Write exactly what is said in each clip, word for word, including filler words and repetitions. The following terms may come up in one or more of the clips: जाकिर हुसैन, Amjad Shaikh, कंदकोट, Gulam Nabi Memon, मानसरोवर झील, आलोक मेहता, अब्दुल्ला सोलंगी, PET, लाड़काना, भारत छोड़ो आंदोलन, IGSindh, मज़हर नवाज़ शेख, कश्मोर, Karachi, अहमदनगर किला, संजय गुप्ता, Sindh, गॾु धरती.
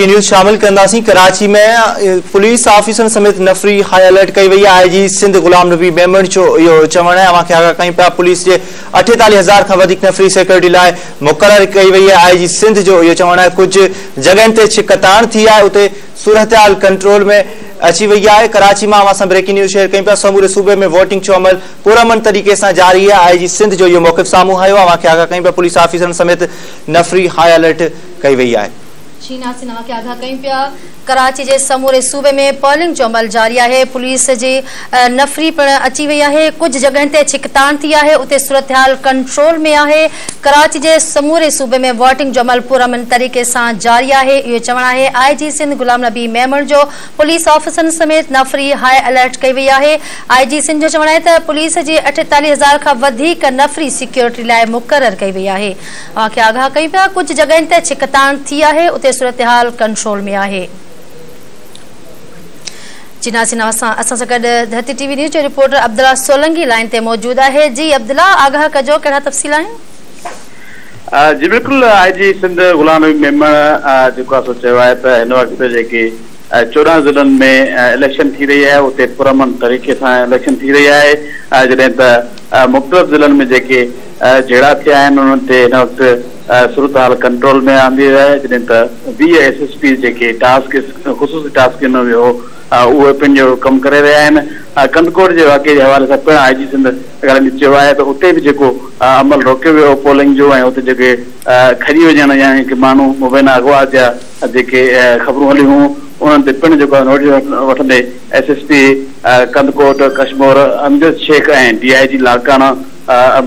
की न्यूज़ शामिल कंदासीं। कराची में पुलिस ऑफिसर समेत नफरी हाई अलर्ट कई वही आई जी सिंध गुलाम नबी मेमन जो इहो चवण है। अवां खे आगाह कयूं पिया पुलिस के अठेतालीह हजार खां वधीक नफरी सिक्योरिटी लाइ मुक़रर कई वही है। आई जी सिंध जो इहो चवण है। कुछ जगहन ते छिकताण थी है, उते सूरतहाल कंट्रोल में अची वही है। कराची में अवां सां ब्रेकिंग न्यूज़ शेयर कयूं पिया। समूरे सूबे में वोटिंग जो अमल पुरअमन तरीक़े सां जारी है। आई जी सिंध जो इहो मौक़िफ़ साम्हूं आयो। अवां खे आगाह कयूं पिया पुलिस ऑफिसर समेत नफरी हाई अलर्ट कई वही है। आगाह कई पिया कराची के समूरे सूबे में पोलिंग जो अमल जारी है। पुलिस की नफरी पिण अची वही है। कुछ जगह ते छिकतान थी है, उते सूरतहाल कंट्रोल में है। कराची के समूरे सूबे में वोटिंग जो अमल पुरअमन तरीके से जारी है। ये चवण है आई जी सिंध गुलाम नबी मेमन जो पुलिस ऑफिसर समेत नफरी हाई अलर्ट कई वही है। आई जी सिंध जो चवण है तो पुलिस के अठेतालीह हजार का नफरी सिक्योरिटी लाए मुकरर कई वही है। आगाह कई पिया कुछ जगह ते छिकतान थी है, उते सूरतहाल कंट्रोल में है। जी नाज़रीन असां सां गॾु धरती टीवी न्यूज़ जो रिपोर्टर अब्दुल्ला सोलंगी लाइन ते मौजूद है। जी अब्दुल्ला आगाह कजो कहिड़ा तफ़सील आहिनि? जी बिल्कुलु आई जी सिंध गुलाम नबी मेमन जेको सो चयो आहे त हिन वक़्तु जेके चौदहं ज़िलनि में इलेक्शन थी रही है, उते पुरअमन तरीक़े सां इलेक्शन थी रही है। जॾहिं त मुख़्तलिफ़ ज़िलनि में जेके जहिड़ा थिया आहिनि उन्हनि ते हिन वक़्तु सूरतहाल कंट्रोल में आंदी आहे। जॾहिं त वीह एस एस पी जेके टास्क ख़ुशूसी टास्क ॾिनो वियो उहे पंहिंजो कमु करे रहिया आहिनि। कंदकोट जे वाक़े जे हवाले सां पिणु आई जी सिंध ॻाल्हि चयो आहे त उते बि जेको अमल रोकियो वियो पोलिंग जो ऐं उते जेके खरी हुजनि या माण्हू मुबैना अगवा जा जेके ख़बरूं हलियूं हुयूं उन्हनि ते पिणु जेको आहे नोटिस वठंदे S S P कंदकोट कश्मोर Amjad Sheikh ऐं D I G लाड़काना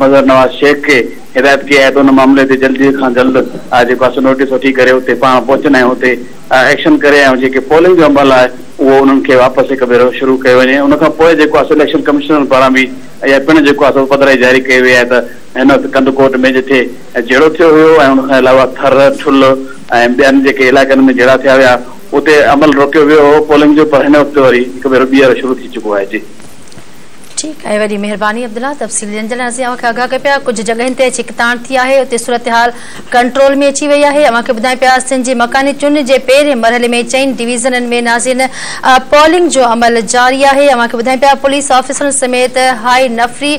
मज़हर नवाज़ शेख के हिदायत की है तो उन मामले से जल्दी का जल्द जो नोटिस वठी कर पा पहुंचना है, उतने एक्शन करें। जो पोलिंग जो अमल है वो उन्होंने वापस एक भेरो शुरू किया वे। उन इलेक्शन कमिश्नर पारा भी या पिण जो पधराई जारी कई हुई है। तो कंदकोट में जिथे जड़ो थो हुन अलावा थर ठुल बयान के इलाक में जड़ा थे हुआ उतने अमल रोको वो हो पोलिंग जो, पर इन वक्त वही एक भेरो बीहर शुरू थी चुको है। जी ठीक है, वही मेहरबानी अब्दुल्ला। तफसील जन आगाह क्या पे कुछ जगह ते छिकतान थी है, उते सूरतहाल कंट्रोल में अची वही है। अवे बुधाएं पे सिंध की मकानी चुन के पेरे मरहल में चैन डिवीजन में नाज़रीन पोलिंग जो अमल जारी है। अवे बुधाएं पे पुलिस ऑफिसर समेत हाई नफरी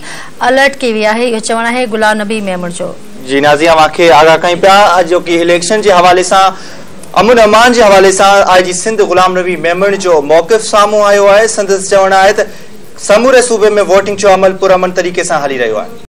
अलर्ट की वही है। ये चवण है गुलाम नबी मेमन जो। जी नाज़रीन अवे आगाह कई पे जो कि इलेक्शन के हवाले से अमन अमान के हवाले से आई जी सिंध गुलाम नबी मेमन जो मौक़िफ़ सामू आयो है। संदसि चवण है समूरे सूबे में वोटिंग जो अमल पुरअमन तरीके से हली रो है।